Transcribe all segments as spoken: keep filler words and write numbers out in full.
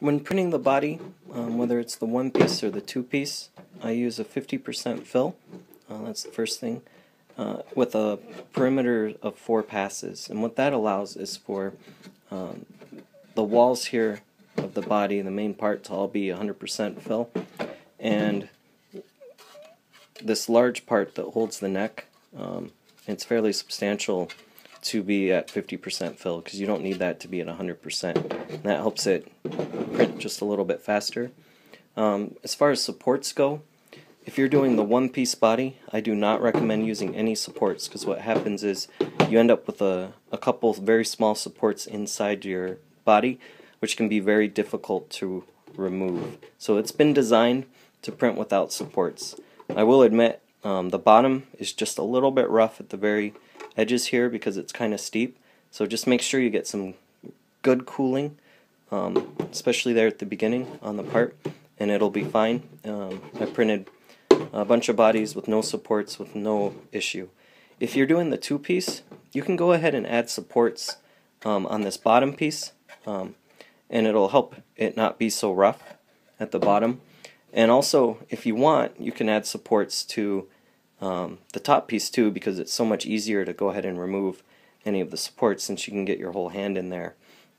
When printing the body, um, whether it's the one piece or the two piece, I use a fifty percent fill. Uh, that's the first thing, uh, with a perimeter of four passes. And what that allows is for um, the walls here of the body, the main part, to all be one hundred percent fill. And this large part that holds the neck, um, it's fairly substantial to be at fifty percent fill, because you don't need that to be at one hundred percent. And that helps it print just a little bit faster. Um, as far as supports go, if you're doing the one-piece body, I do not recommend using any supports, because what happens is you end up with a, a couple very small supports inside your body, which can be very difficult to remove. So it's been designed to print without supports. I will admit, um, the bottom is just a little bit rough at the very edges here because it's kind of steep, so just make sure you get some good cooling, um, especially there at the beginning on the part, and it'll be fine. Um, I printed a bunch of bodies with no supports with no issue. If you're doing the two-piece, you can go ahead and add supports um, on this bottom piece, um, and it'll help it not be so rough at the bottom. And also, if you want, you can add supports to um, the top piece too, because it's so much easier to go ahead and remove any of the supports since you can get your whole hand in there.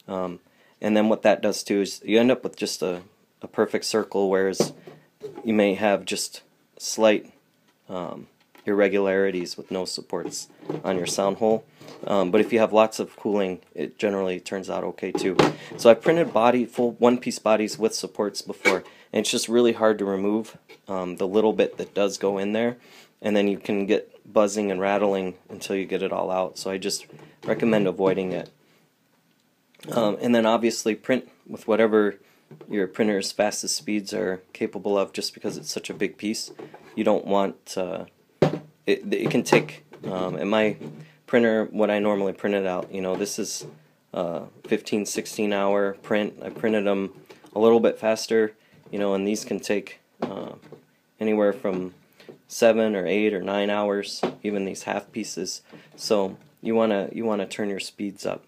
Um, and then what that does too is you end up with just a, a perfect circle, whereas you may have just slight um, irregularities with no supports on your sound hole. Um, but if you have lots of cooling, it generally turns out okay too. So I printed body full one-piece bodies with supports before, and it's just really hard to remove um, the little bit that does go in there, and then you can get buzzing and rattling until you get it all out. So I just recommend avoiding it. Um, and then obviously print with whatever your printer's fastest speeds are capable of, just because it's such a big piece. You don't want... Uh, it, it can take... Um, in my printer, what I normally print it out, you know, this is uh, fifteen, sixteen hour print. I printed them a little bit faster, you know, and these can take uh, anywhere from seven or eight or nine hours, even these half pieces. So you want to you want to turn your speeds up.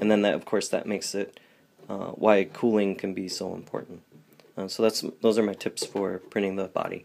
And then that, of course, that makes it uh, why cooling can be so important. Uh, so that's those are my tips for printing the body.